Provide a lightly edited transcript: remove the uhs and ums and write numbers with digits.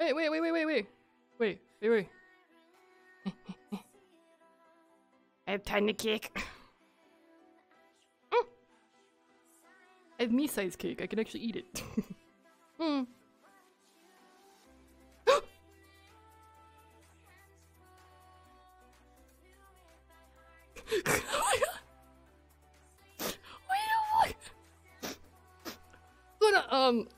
Hey, wait. Ein tiny cake. Mm. I have me-sized cake. I can actually eat it. Mm.